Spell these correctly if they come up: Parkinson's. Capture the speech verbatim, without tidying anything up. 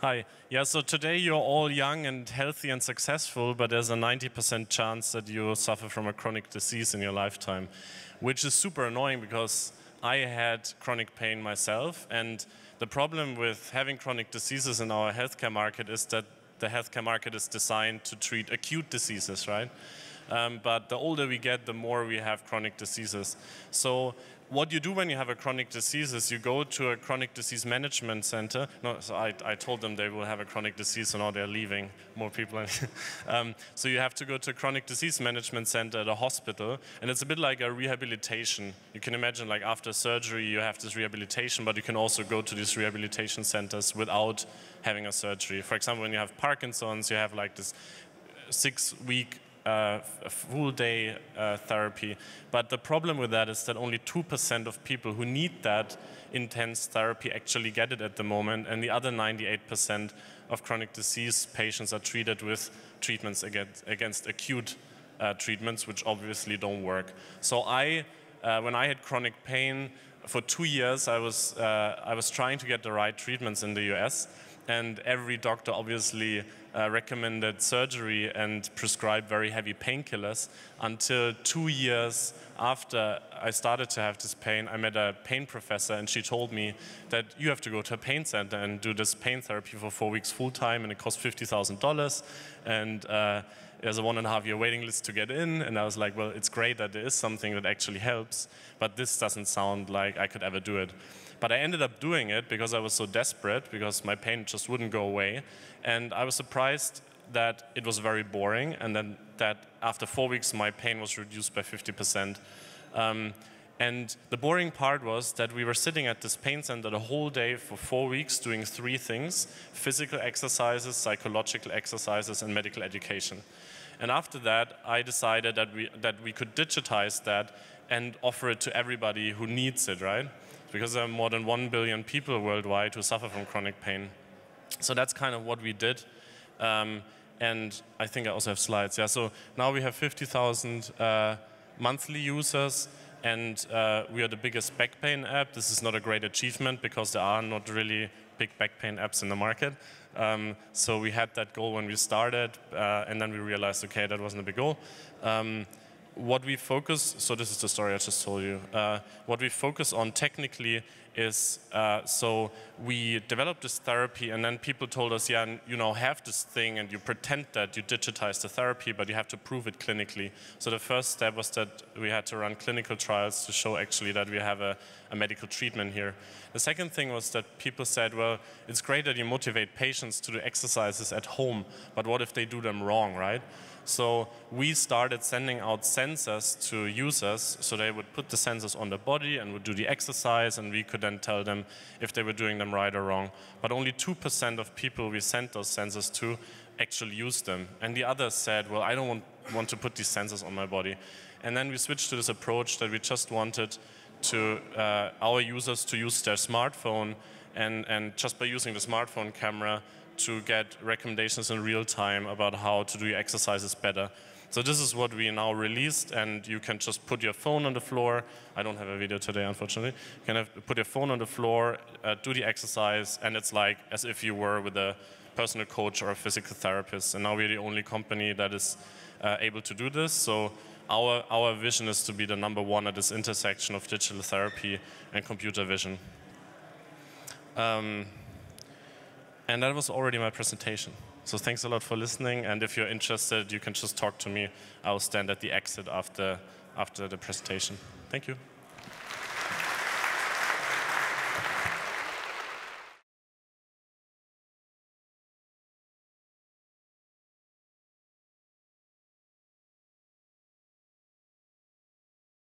Hi. Yeah, so today you're all young and healthy and successful, but there's a ninety percent chance that you suffer from a chronic disease in your lifetime, which is super annoying because I had chronic pain myself. And the problem with having chronic diseases in our healthcare market is that the healthcare market is designed to treat acute diseases, right? Um, but the older we get, the more we have chronic diseases. So what you do when you have a chronic disease is you go to a chronic disease management center. No, so I, I told them they will have a chronic disease, so now they're leaving more people. um, so you have to go to a chronic disease management center at a hospital, and it's a bit like a rehabilitation. You can imagine, like after surgery, you have this rehabilitation, but you can also go to these rehabilitation centers without having a surgery. For example, when you have Parkinson's, you have like this six-week Uh, a full day uh, therapy. But the problem with that is that only two percent of people who need that intense therapy actually get it at the moment, and the other ninety-eight percent of chronic disease patients are treated with treatments against, against acute uh, treatments, which obviously don't work. So I, uh, when I had chronic pain, for two years I was, uh, I was trying to get the right treatments in the U S, and every doctor obviously Uh, recommended surgery and prescribed very heavy painkillers until two years after I started to have this pain. I met a pain professor, and she told me that you have to go to a pain center and do this pain therapy for four weeks full time, and it costs fifty thousand dollars, and uh, there's a one and a half year waiting list to get in. And I was like, well, it's great that there is something that actually helps, but this doesn't sound like I could ever do it. But I ended up doing it because I was so desperate, because my pain just wouldn't go away. And I was surprised that it was very boring, and then that after four weeks my pain was reduced by fifty percent. Um, and the boring part was that we were sitting at this pain center the whole day for four weeks doing three things: physical exercises, psychological exercises, and medical education. And after that, I decided that we, that we could digitize that and offer it to everybody who needs it, right? Because there are more than one billion people worldwide who suffer from chronic pain. So that's kind of what we did. Um, and I think I also have slides. Yeah, so now we have fifty thousand uh, monthly users, and uh, we are the biggest back pain app. This is not a great achievement because there are not really big back pain apps in the market. Um, so we had that goal when we started, uh, and then we realized, okay, that wasn't a big goal. Um, What we focus, so this is the story I just told you, uh, what we focus on technically is, uh, so we developed this therapy, and then people told us, yeah, you know, have this thing and you pretend that you digitize the therapy, but you have to prove it clinically. So the first step was that we had to run clinical trials to show actually that we have a, a medical treatment here. The second thing was that people said, well, it's great that you motivate patients to do exercises at home, but what if they do them wrong, right? So we started sending out sensors to users, so they would put the sensors on the body and would do the exercise, and we could then tell them if they were doing them right or wrong. But only two percent of people we sent those sensors to actually used them. And the others said, well, I don't want, want to put these sensors on my body. And then we switched to this approach that we just wanted to uh, our users to use their smartphone, and, and just by using the smartphone camera, to get recommendations in real time about how to do your exercises better. So this is what we now released, and you can just put your phone on the floor. I don't have a video today, unfortunately. You can have, put your phone on the floor, uh, do the exercise, and it's like as if you were with a personal coach or a physical therapist. And now we're the only company that is uh, able to do this. So our, our vision is to be the number one at this intersection of digital therapy and computer vision. Um, And that was already my presentation. So thanks a lot for listening. And if you're interested, you can just talk to me. I'll stand at the exit after, after the presentation. Thank you.